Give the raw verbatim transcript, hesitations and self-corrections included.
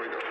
here we go.